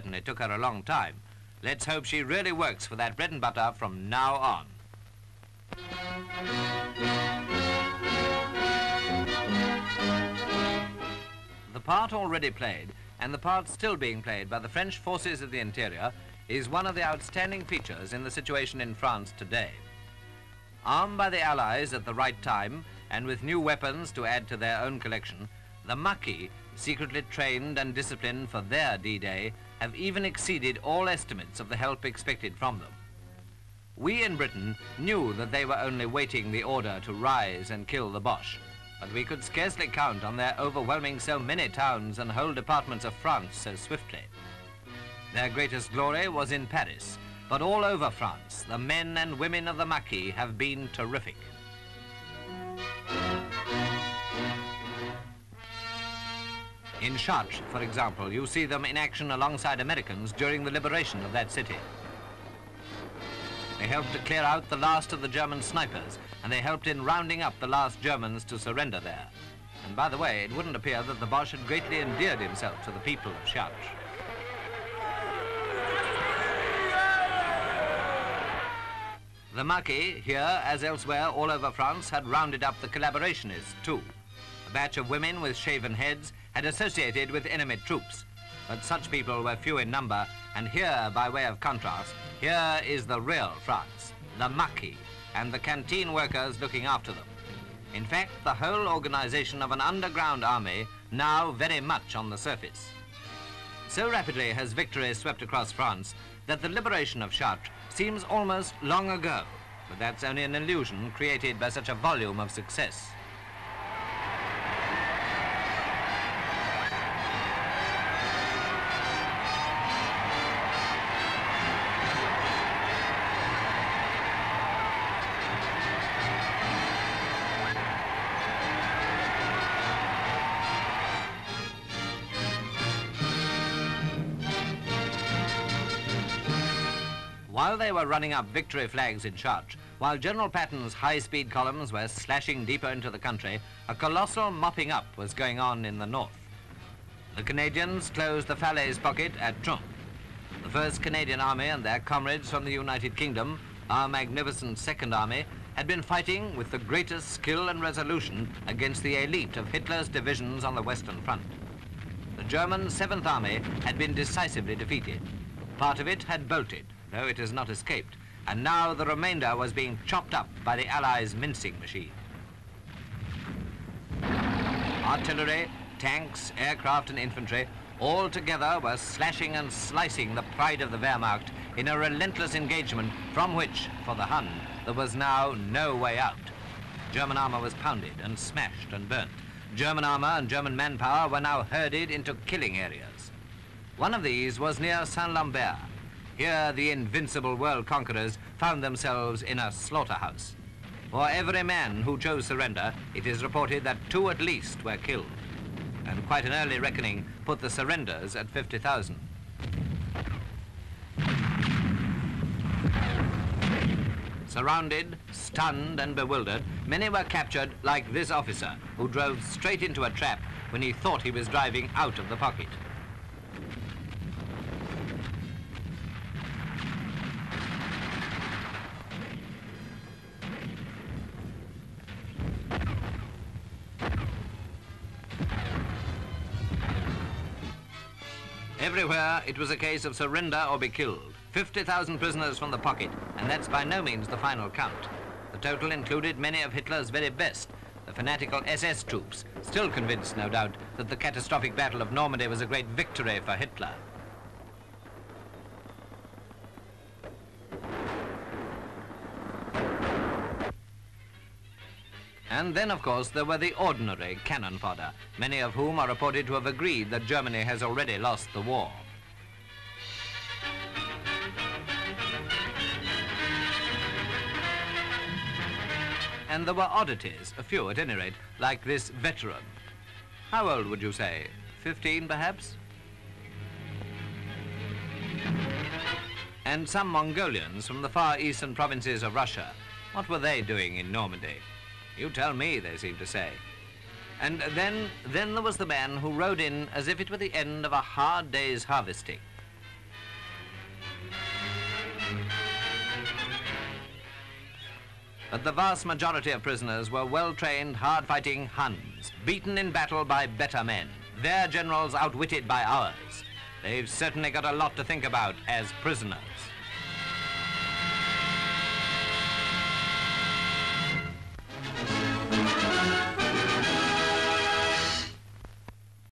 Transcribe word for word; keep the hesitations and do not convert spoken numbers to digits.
certain it took her a long time. Let's hope she really works for that bread and butter from now on. The part already played, and the part still being played by the French forces of the interior, is one of the outstanding features in the situation in France today. Armed by the Allies at the right time, and with new weapons to add to their own collection, the Maquis, secretly trained and disciplined for their D-Day, have even exceeded all estimates of the help expected from them. We in Britain knew that they were only waiting the order to rise and kill the Boche, but we could scarcely count on their overwhelming so many towns and whole departments of France so swiftly. Their greatest glory was in Paris, but all over France, the men and women of the Maquis have been terrific. In Chartres, for example, you see them in action alongside Americans during the liberation of that city. They helped to clear out the last of the German snipers, and they helped in rounding up the last Germans to surrender there. And by the way, it wouldn't appear that the Boche had greatly endeared himself to the people of Chartres. The Maquis, here as elsewhere all over France, had rounded up the collaborationists too. A batch of women with shaven heads had associated with enemy troops, but such people were few in number, and here, by way of contrast, here is the real France, the Maquis, and the canteen workers looking after them. In fact, the whole organization of an underground army, now very much on the surface. So rapidly has victory swept across France that the liberation of Chartres seems almost long ago, but that's only an illusion created by such a volume of success. While they were running up victory flags in Chartres, while General Patton's high-speed columns were slashing deeper into the country, a colossal mopping up was going on in the north. The Canadians closed the Falaise pocket at Trun. The first Canadian Army and their comrades from the United Kingdom, our magnificent Second Army, had been fighting with the greatest skill and resolution against the elite of Hitler's divisions on the Western Front. The German Seventh Army had been decisively defeated. Part of it had bolted, though it has not escaped, and now the remainder was being chopped up by the Allies' mincing machine. Artillery, tanks, aircraft and infantry all together were slashing and slicing the pride of the Wehrmacht in a relentless engagement from which, for the Hun, there was now no way out. German armour was pounded and smashed and burnt. German armour and German manpower were now herded into killing areas. One of these was near Saint-Lambert. Here, the invincible world conquerors found themselves in a slaughterhouse. For every man who chose surrender, it is reported that two at least were killed. And quite an early reckoning put the surrenders at fifty thousand. Surrounded, stunned and bewildered, many were captured like this officer, who drove straight into a trap when he thought he was driving out of the pocket. Everywhere, it was a case of surrender or be killed. fifty thousand prisoners from the pocket, and that's by no means the final count. The total included many of Hitler's very best, the fanatical S S troops, still convinced, no doubt, that the catastrophic Battle of Normandy was a great victory for Hitler. And then, of course, there were the ordinary cannon fodder, many of whom are reported to have agreed that Germany has already lost the war. And there were oddities, a few at any rate, like this veteran. How old would you say? fifteen, perhaps? And some Mongolians from the far eastern provinces of Russia. What were they doing in Normandy? You tell me, they seem to say. And then, then there was the man who rode in as if it were the end of a hard day's harvesting. that the vast majority of prisoners were well-trained, hard-fighting Huns, beaten in battle by better men, their generals outwitted by ours. They've certainly got a lot to think about as prisoners.